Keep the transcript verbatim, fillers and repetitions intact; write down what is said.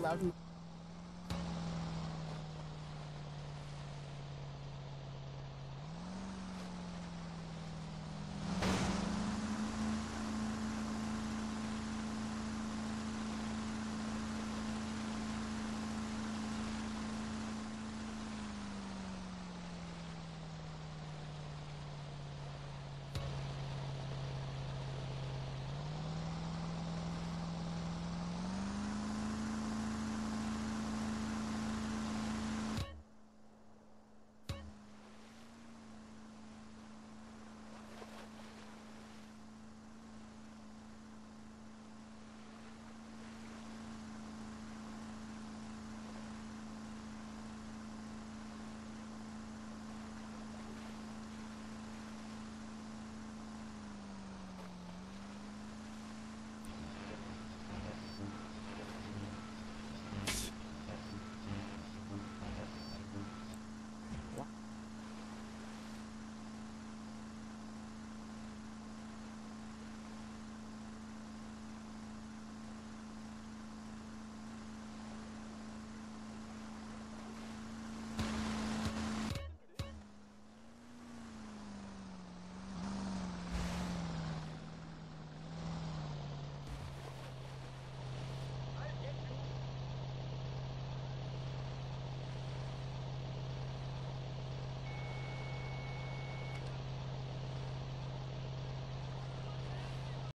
love me.